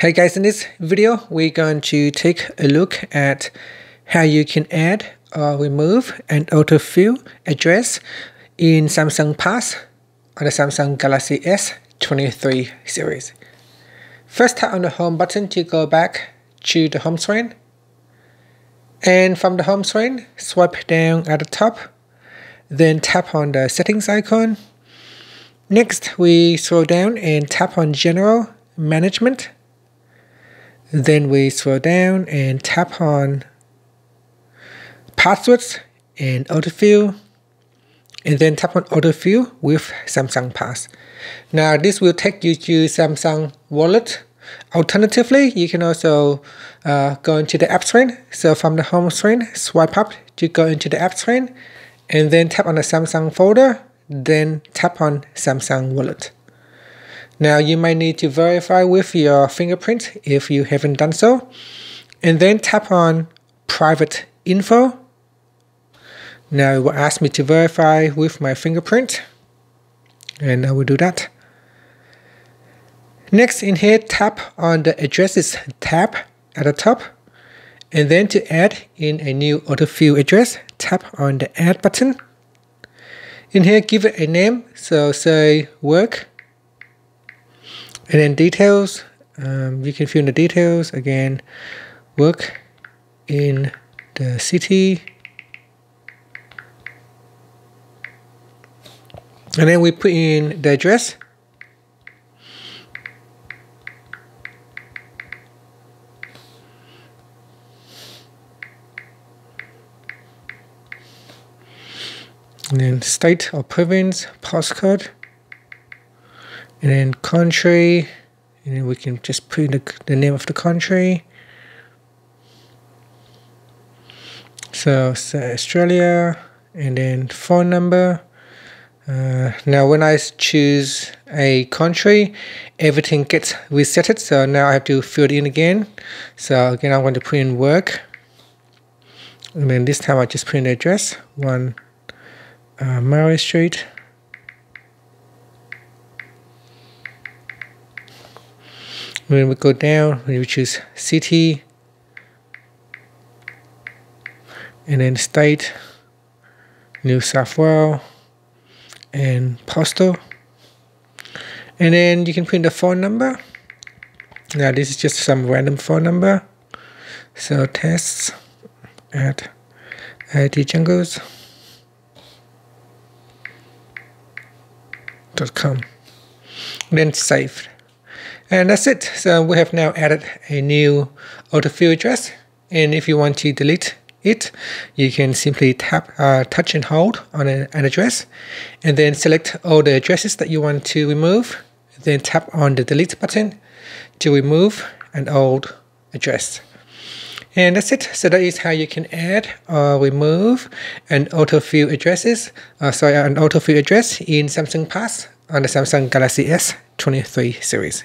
Hey guys, in this video, we're going to take a look at how you can add or remove an autofill address in Samsung Pass or the Samsung Galaxy S23 series. First, tap on the home button to go back to the home screen. And from the home screen, swipe down at the top, then tap on the settings icon. Next, we scroll down and tap on General Management. Then we scroll down and tap on Passwords and Autofill, and then tap on Autofill with Samsung Pass. Now this will take you to Samsung Wallet. Alternatively, you can also go into the app screen. So from the home screen, swipe up to go into the app screen, and then tap on the Samsung folder, then tap on Samsung Wallet. Now you might need to verify with your fingerprint if you haven't done so, and then tap on Private Info. Now it will ask me to verify with my fingerprint, and I will do that. Next, in here, tap on the Addresses tab at the top, and then to add in a new autofill address, tap on the Add button. In here, give it a name, so say work. And then details, you can fill in the details, again, work in the city. And then we put in the address. And then state or province, postcode. And then country, and then we can just put in the name of the country. So, Australia, and then phone number. Now when I choose a country, everything gets resetted. So now I have to fill it in again. So again, I'm going to put in work. And then this time I just put in the address, 1 Murray Street. When we go down, we choose city, and then state, New South Wales, and postal. And then you can put in the phone number. Now this is just some random phone number. So tests at itjungles.com. Then save. And that's it. So we have now added a new autofill address. And if you want to delete it, you can simply touch and hold on an address, and then select all the addresses that you want to remove. Then tap on the delete button to remove an old address. And that's it. So that is how you can add or remove an autofill address in Samsung Pass on the Samsung Galaxy S23 series.